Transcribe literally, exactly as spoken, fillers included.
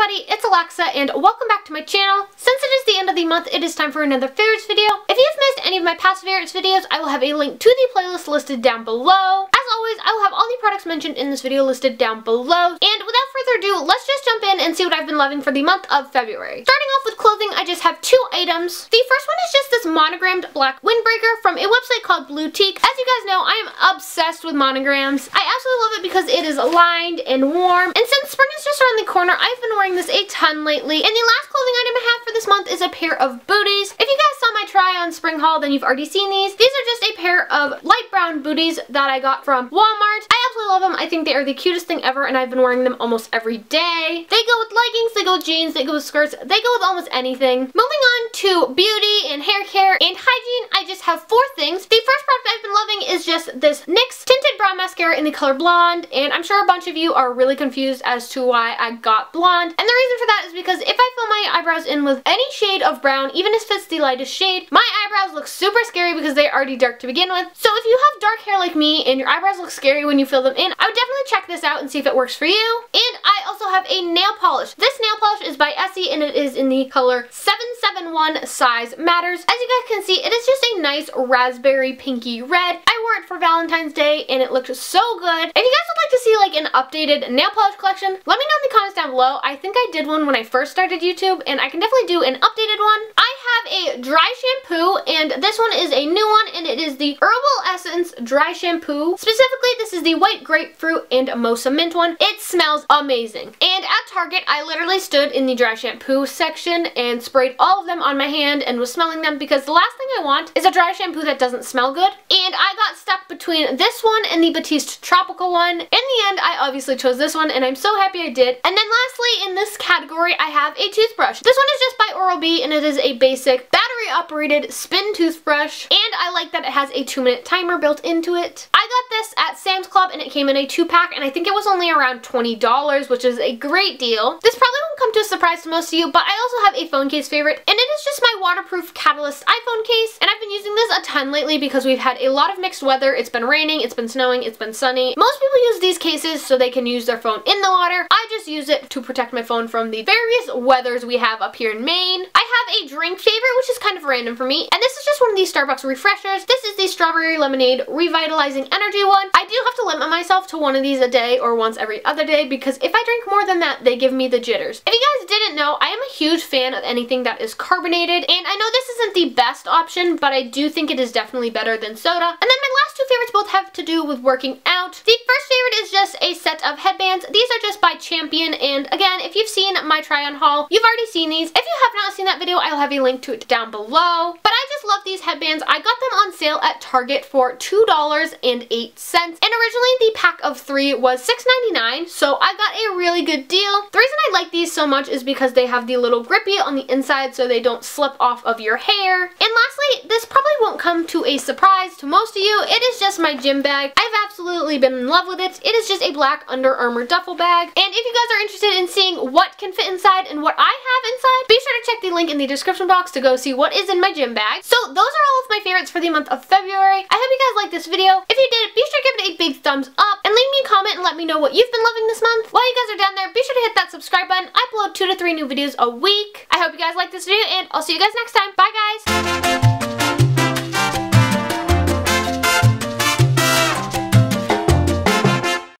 everybody, it's Alexa and welcome back to my channel. Since it is the end of the month, it is time for another favorites video. If you've missed any of my past favorites videos, I will have a link to the playlist listed down below. As always, I will have all the products mentioned in this video listed down below. And without further ado, let's just jump in and see what I've been loving for the month of February. Starting off with clothing, I just have two items. The first one is just this monogrammed black windbreaker from a website called Blue Teak. As you guys know, I am obsessed with monograms. I absolutely love it because it is lined and warm, and since spring is just around the corner, I've been wearing this a ton lately. And the last clothing item I have for this month is a pair of booties. If you guys saw my try on spring haul, then you've already seen these. These are just a pair of light brown booties that I got from Walmart. I absolutely love them. I think they are the cutest thing ever, and I've been wearing them almost every day. They go with leggings, they go with jeans, they go with skirts, they go with almost anything. Moving on to beauty and hair care and hygiene, I just have four things. The first product I've been loving is just this NYX Tinted Brow Mascara in the color Blonde, and I'm sure a bunch of you are really confused as to why I got blonde, and the reason for that is because if I fill my eyebrows in with any shade of brown, even if it's the lightest shade, my eyebrows look super scary because they're already dark to begin with. So if you have dark hair like me and your eyebrows look scary when you fill them in, I would definitely check this out and see if it works for you. And I also have a nail polish. This nail polish is by Essie and it is in the color seven seven one Size Matters. As you guys can see, it is just a nice raspberry pinky red. I wore it for Valentine's Day and it looked so good. If you guys would like to see like an updated nail polish collection, let me know in the comments down below. I think I did one when I first started YouTube and I can definitely do an updated one. I have a dry shampoo and this one is a new one and it is the Herbal Essence Dry Shampoo. Specifically, this is the White Grapefruit and Mimosa Mint one. It smells amazing. And at Target, I literally stood in the dry shampoo section and sprayed all of them on my hand and was smelling them because the last thing I want is a dry shampoo that doesn't smell good. And I got stuck between this one and the Batiste Tropical one. In the end, I obviously chose this one and I'm so happy I did. And then lastly, in this category, I have a toothbrush. This one is just by Oral-B and it is a basic battery operated spin toothbrush, and I like that it has a two minute timer built into it. I got this at Sam's Club and it came in a two pack and I think it was only around twenty dollars, which is a great deal. This probably won't come to a surprise to most of you, but I also have a phone case favorite and it is just my waterproof Catalyst iPhone case, and I've been using this a ton lately because we've had a lot of mixed weather. It's been raining, it's been snowing, it's been sunny. Most people use these cases so they can use their phone in the water. I just use it to protect my phone from the various weathers we have up here in Maine. I have a drink favorite, which is kind of random for me, and this is just one of these Starbucks refreshers. This is the strawberry lemonade revitalizing energy one. I do have to limit myself to one of these a day or once every other day because if I drink more than that, they give me the jitters. If you guys didn't know, I am a huge fan of anything that is carbonated, and I know this isn't the best option, but I do think it is definitely better than soda. And then my last two favorites both have to do with working out. The first favorite is just a set of headbands. These are just by Champion, and again, if you've seen my try on haul, you've already seen these. If you have not seen that video, I'll have a link to it down below. But I just love these headbands. I got them on sale at Target for two dollars and eight cents, and originally the pack of three was six ninety-nine, so I got a really good deal. The reason I like these so much is because they have the little grippy on the inside so they don't slip off of your hair. And lastly, this probably won't come to a surprise to most of you. It is just my gym bag. I've absolutely been in love with it. It is just a black Under Armour duffel bag. And if you guys are interested in seeing what can fit inside and what I have inside, be sure to check the link in the description box to go see what is in my gym bag. So those are all of my favorites for the month of February. I hope you guys liked this video. If you did, be sure to give it a big thumbs up and leave me a comment and let me know what you've been loving this month. While you guys are down there, be sure to hit that subscribe button. I upload two to three new videos a week. I hope you guys liked this video and I'll see you guys next time. Bye guys!